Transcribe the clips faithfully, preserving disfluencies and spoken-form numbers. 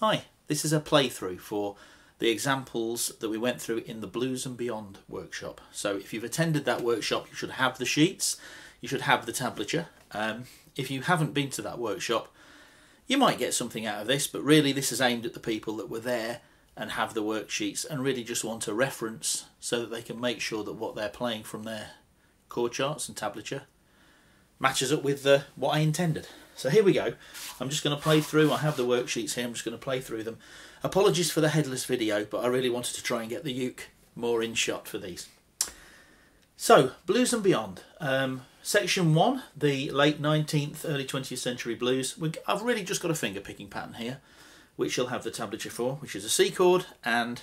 Hi, this is a playthrough for the examples that we went through in the Blues and Beyond workshop. So if you've attended that workshop, you should have the sheets, you should have the tablature. Um, if you haven't been to that workshop, you might get something out of this, but really this is aimed at the people that were there and have the worksheets and really just want a reference so that they can make sure that what they're playing from their chord charts and tablature matches up with the, what I intended. So here we go. I'm just going to play through. I have the worksheets here. I'm just going to play through them. Apologies for the headless video, but I really wanted to try and get the uke more in shot for these. So, Blues and Beyond. Um, section one, the late nineteenth, early twentieth century blues. We're, I've really just got a finger picking pattern here, which you'll have the tablature for, which is a C chord, and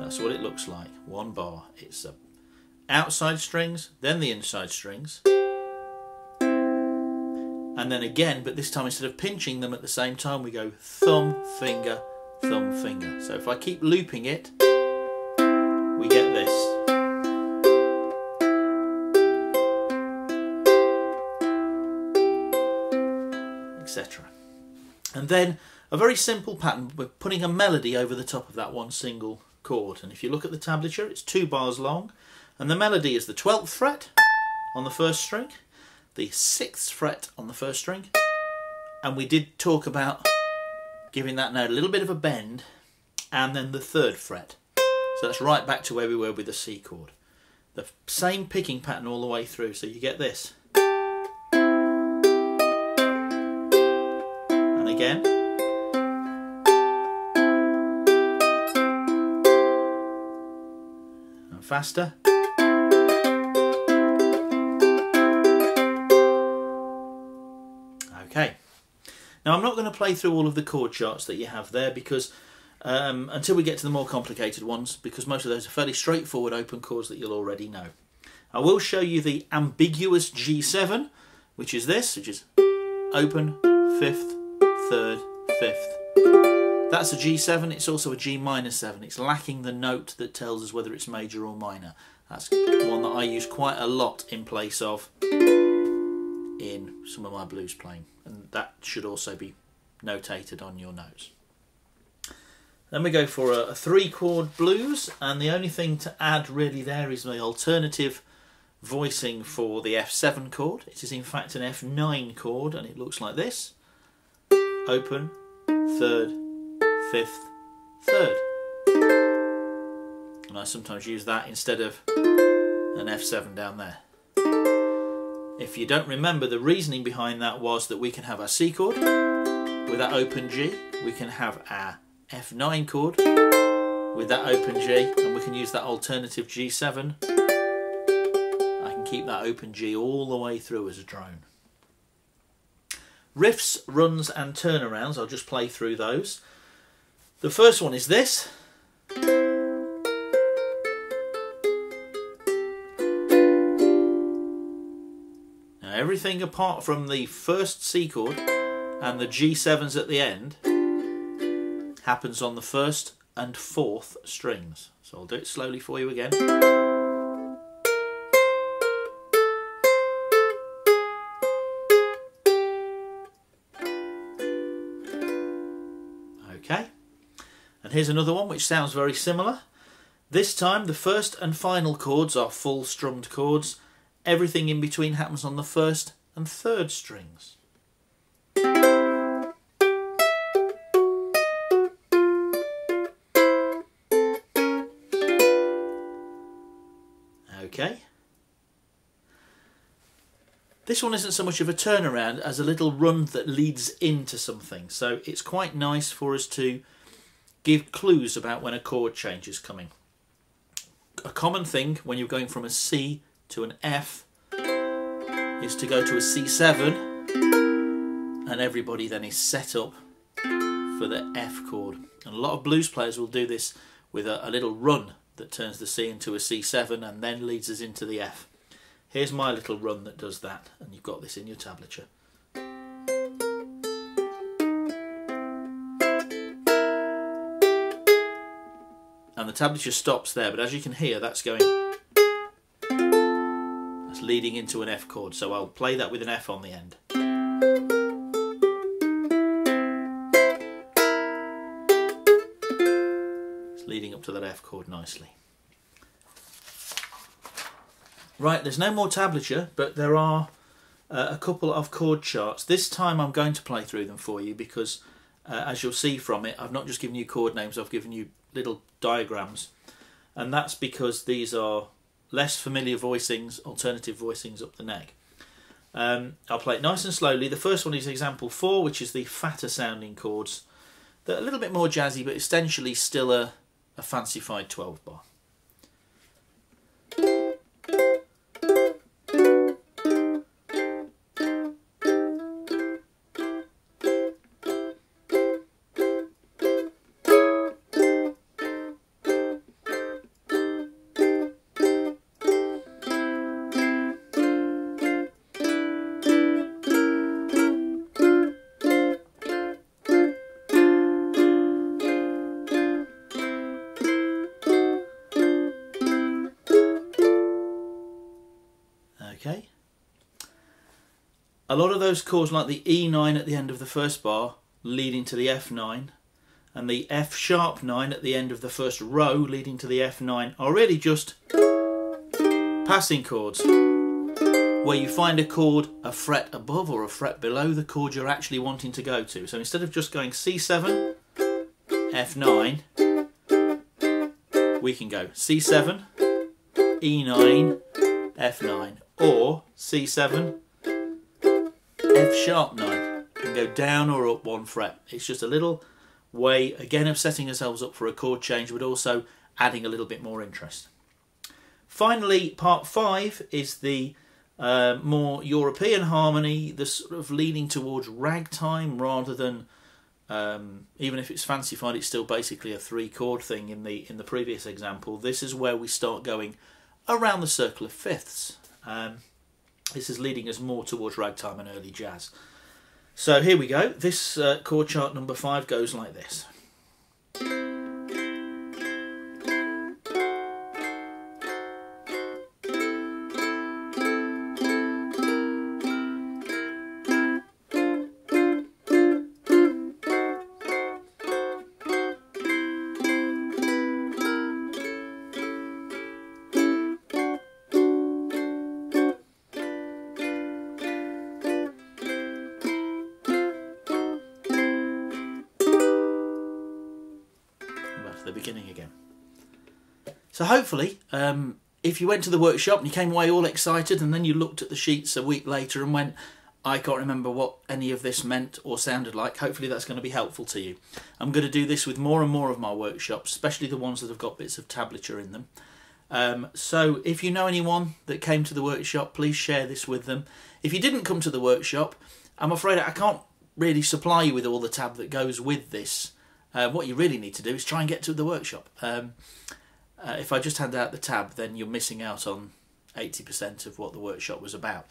that's what it looks like. One bar. It's a outside strings, then the inside strings, and then again, but this time instead of pinching them at the same time, we go thumb, finger, thumb, finger. So if I keep looping it, we get this. et cetera. And then a very simple pattern, we're putting a melody over the top of that one single chord. And if you look at the tablature, it's two bars long. And the melody is the twelfth fret on the first string, the sixth fret on the first string, and we did talk about giving that note a little bit of a bend, and then the third fret. So that's right back to where we were with the C chord. The same picking pattern all the way through, so you get this. And again. And faster. Okay, now I'm not going to play through all of the chord charts that you have there because um, until we get to the more complicated ones, because most of those are fairly straightforward open chords that you'll already know. I will show you the ambiguous G seven, which is this, which is open, fifth, third, fifth. That's a G seven, it's also a G minor seven. It's lacking the note that tells us whether it's major or minor. That's one that I use quite a lot in place of in some of my blues playing, and that should also be notated on your notes. Then we go for a, a three chord blues, and the only thing to add really there is the alternative voicing for the F seven chord. It is in fact an F nine chord, and it looks like this. Open, third, fifth, third. And I sometimes use that instead of an F seven down there. If you don't remember, the reasoning behind that was that we can have our C chord with that open G, we can have our F nine chord with that open G, and we can use that alternative G seven. I can keep that open G all the way through as a drone. Riffs, runs and turnarounds, I'll just play through those. The first one is this. Everything apart from the first C chord and the G sevens at the end happens on the first and fourth strings. So I'll do it slowly for you again. Okay, and here's another one which sounds very similar. This time the first and final chords are full strummed chords. Everything in between happens on the first and third strings. Okay. This one isn't so much of a turnaround as a little run that leads into something. So it's quite nice for us to give clues about when a chord change is coming. A common thing when you're going from a C to an F is to go to a C seven, and everybody then is set up for the F chord. And a lot of blues players will do this with a, a little run that turns the C into a C seven and then leads us into the F. Here's my little run that does that, and you've got this in your tablature. And the tablature stops there, but as you can hear, that's going leading into an F chord, so I'll play that with an F on the end. up to that F chord nicely. Right, there's no more tablature, but there are uh, a couple of chord charts. This time I'm going to play through them for you because, uh, as you'll see from it, I've not just given you chord names, I've given you little diagrams. And that's because these are less familiar voicings, alternative voicings up the neck. Um, I'll play it nice and slowly. The first one is example four, which is the fatter sounding chords. They're a little bit more jazzy, but essentially still a, a fancified twelve bar. Okay. A lot of those chords, like the E nine at the end of the first bar leading to the F nine and the F sharp nine at the end of the first row leading to the F nine, are really just passing chords where you find a chord a fret above or a fret below the chord you're actually wanting to go to. So instead of just going C seven, F nine, we can go C seven, E nine, F nine. Or C seven, F sharp nine, and go down or up one fret. It's just a little way, again, of setting ourselves up for a chord change, but also adding a little bit more interest. Finally, part five is the uh, more European harmony, the sort of leaning towards ragtime rather than, um, even if it's fancified, it's still basically a three chord thing in the, in the previous example. This is where we start going around the circle of fifths. Um, this is leading us more towards ragtime and early jazz. So here we go. This uh, chord chart number five goes like this. The beginning again. So hopefully um, if you went to the workshop and you came away all excited and then you looked at the sheets a week later and went, I can't remember what any of this meant or sounded like, hopefully that's going to be helpful to you. I'm going to do this with more and more of my workshops, especially the ones that have got bits of tablature in them. Um, so if you know anyone that came to the workshop, please share this with them. If you didn't come to the workshop, I'm afraid I can't really supply you with all the tab that goes with this. Uh, what you really need to do is try and get to the workshop. Um, uh, if I just hand out the tab, then you're missing out on eighty percent of what the workshop was about.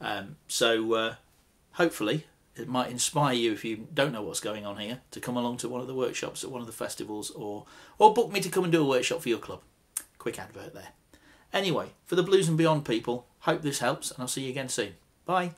Um, so uh, hopefully it might inspire you, if you don't know what's going on here, to come along to one of the workshops at one of the festivals, or, or book me to come and do a workshop for your club. Quick advert there. Anyway, for the Blues and Beyond people, hope this helps, and I'll see you again soon. Bye.